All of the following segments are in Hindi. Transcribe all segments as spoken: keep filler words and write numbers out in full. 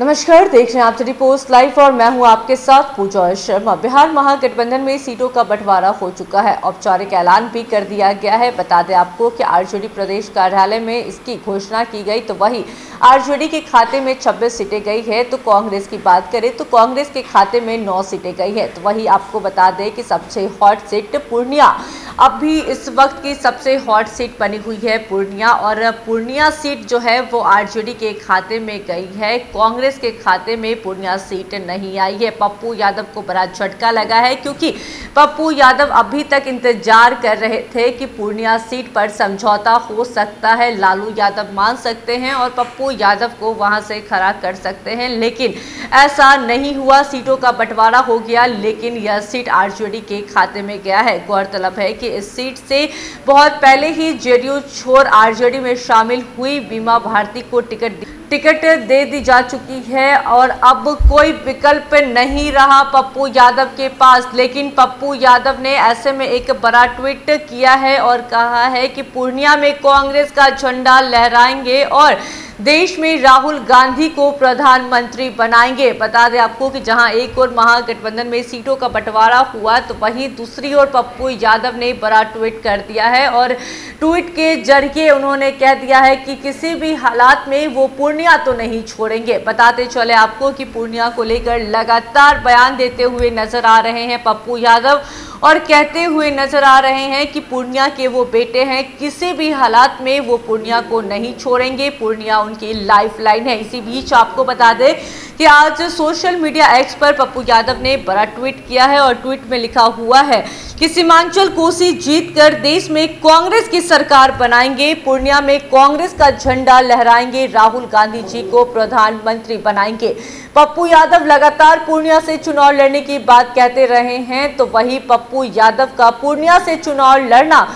नमस्कार, देख रहे हैं आप रिपोर्ट लाइव और मैं हूं आपके साथ पूजा शर्मा। बिहार महागठबंधन में सीटों का बंटवारा हो चुका है, औपचारिक ऐलान भी कर दिया गया है। बता दें आपको कि आरजेडी प्रदेश कार्यालय में इसकी घोषणा की गई, तो वहीं आरजेडी के खाते में छब्बीस सीटें गई है। तो कांग्रेस की बात करें तो कांग्रेस के खाते में नौ सीटें गई है। तो वहीं आपको बता दें कि सबसे हॉट सीट पूर्णिया अब भी इस वक्त की सबसे हॉट सीट बनी हुई है पूर्णिया, और पूर्णिया सीट जो है वो आरजेडी के खाते में गई है, कांग्रेस के खाते में पूर्णिया सीट नहीं आई है। पप्पू यादव को बड़ा झटका लगा है, क्योंकि पप्पू यादव अभी तक इंतजार कर रहे थे कि पूर्णिया सीट पर समझौता हो सकता है, लालू यादव मान सकते हैं और पप्पू यादव को वहां से खड़ा कर सकते हैं, लेकिन ऐसा नहीं हुआ। सीटों का बंटवारा हो गया, लेकिन यह सीट आरजेडी के खाते में गया है। गौरतलब है कि इस सीट से बहुत पहले ही जेडीयू छोड़ आरजेडी में शामिल हुई बीमा भारती को टिकट टिकट दे दी जा चुकी है और अब कोई विकल्प नहीं रहा पप्पू यादव के पास। लेकिन पप्पू यादव ने ऐसे में एक बड़ा ट्वीट किया है और कहा है कि पूर्णिया में कांग्रेस का झंडा लहराएंगे और देश में राहुल गांधी को प्रधानमंत्री बनाएंगे। बता दें आपको कि जहां एक और महागठबंधन में सीटों का बंटवारा हुआ, तो वहीं दूसरी ओर पप्पू यादव ने बड़ा ट्वीट कर दिया है और ट्वीट के जरिए उन्होंने कह दिया है कि किसी भी हालात में वो पूर्णिया तो नहीं छोड़ेंगे। बताते चले आपको कि पूर्णिया को लेकर लगातार बयान देते हुए नजर आ रहे हैं पप्पू यादव और कहते हुए नजर आ रहे हैं कि पूर्णिया के वो बेटे हैं, किसी भी हालात में वो पूर्णिया को नहीं छोड़ेंगे, पूर्णिया उनकी लाइफलाइन है। इसी बीच आपको बता दें कि आज सोशल मीडिया एक्स पर पप्पू यादव ने बड़ा ट्वीट किया है और ट्वीट में लिखा हुआ है कि सीमांचल कोसी जीतकर देश में कांग्रेस की सरकार बनाएंगे, पूर्णिया में कांग्रेस का झंडा लहराएंगे, राहुल गांधी जी को प्रधानमंत्री बनाएंगे। पप्पू यादव लगातार पूर्णिया से चुनाव लड़ने की बात कहते रहे हैं, तो वही पप्पू यादव का पूर्णिया से चुनाव लड़ना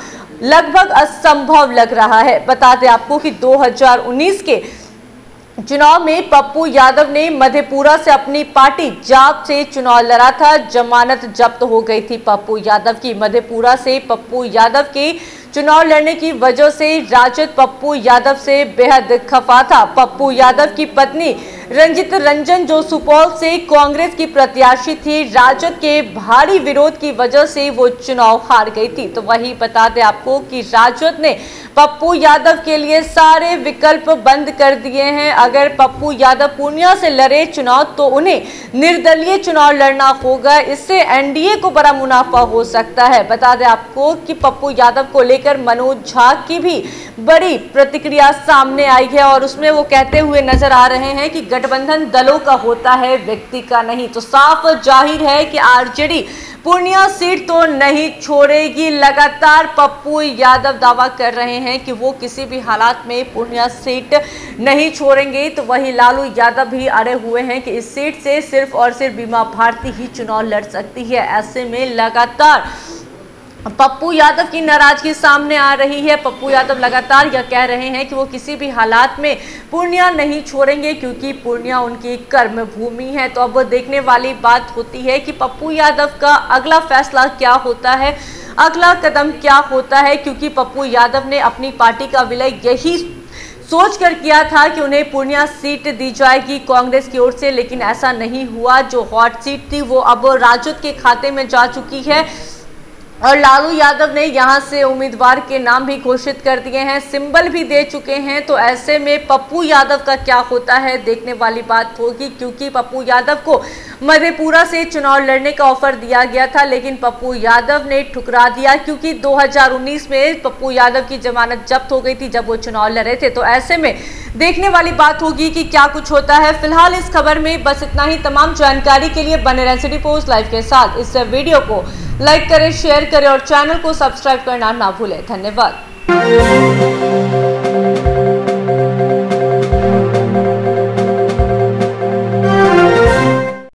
लगभग असंभव लग रहा है। बता दें आपको कि दो हज़ार उन्नीस के चुनाव में पप्पू यादव ने मधेपुरा से अपनी पार्टी जाप से चुनाव लड़ा था, जमानत जब्त हो गई थी पप्पू यादव की। मधेपुरा से पप्पू यादव के चुनाव लड़ने की वजह से राजद पप्पू यादव से बेहद खफा था। पप्पू यादव की पत्नी रंजित रंजन जो सुपौल से कांग्रेस की प्रत्याशी थी, राजद के भारी विरोध की वजह से वो चुनाव हार गई थी। तो वही बता दें आपको कि राजद ने पप्पू यादव के लिए सारे विकल्प बंद कर दिए हैं। अगर पप्पू यादव पूर्णिया से लड़े चुनाव तो उन्हें निर्दलीय चुनाव लड़ना होगा, इससे एनडीए को बड़ा मुनाफा हो सकता है। बता दें आपको कि पप्पू यादव को लेकर मनोज झा की भी बड़ी प्रतिक्रिया सामने आई है और उसमें वो कहते हुए नजर आ रहे हैं कि गठबंधन दलों का होता है, व्यक्ति का नहीं। तो साफ जाहिर है कि आरजेडी पूर्णिया सीट तो नहीं छोड़ेगी। लगातार पप्पू यादव दावा कर रहे हैं कि वो किसी भी हालात में पूर्णिया सीट नहीं छोड़ेंगे, तो वहीं लालू यादव भी अड़े हुए हैं कि इस सीट से सिर्फ और सिर्फ बीमा भारती ही चुनाव लड़ सकती है। ऐसे में लगातार पप्पू यादव की नाराजगी सामने आ रही है। पप्पू यादव लगातार यह कह रहे हैं कि वो किसी भी हालात में पूर्णिया नहीं छोड़ेंगे, क्योंकि पूर्णिया उनकी कर्मभूमि है। तो अब देखने वाली बात होती है कि पप्पू यादव का अगला फैसला क्या होता है, अगला कदम क्या होता है, क्योंकि पप्पू यादव ने अपनी पार्टी का विलय यही सोच कर किया था कि उन्हें पूर्णिया सीट दी जाएगी कांग्रेस की ओर से, लेकिन ऐसा नहीं हुआ। जो हॉट सीट थी वो अब राजद के खाते में जा चुकी है और लालू यादव ने यहां से उम्मीदवार के नाम भी घोषित कर दिए हैं, सिंबल भी दे चुके हैं। तो ऐसे में पप्पू यादव का क्या होता है देखने वाली बात होगी, क्योंकि पप्पू यादव को मधेपुरा से चुनाव लड़ने का ऑफर दिया गया था, लेकिन पप्पू यादव ने ठुकरा दिया, क्योंकि दो हज़ार उन्नीस में पप्पू यादव की जमानत जब्त हो गई थी जब वो चुनाव लड़े थे। तो ऐसे में देखने वाली बात होगी कि क्या कुछ होता है। फिलहाल इस खबर में बस इतना ही। तमाम जानकारी के लिए बने रहें सिटी पोस्ट लाइव के साथ। इस वीडियो को लाइक करें, शेयर करें और चैनल को सब्सक्राइब करना ना भूलें। धन्यवाद।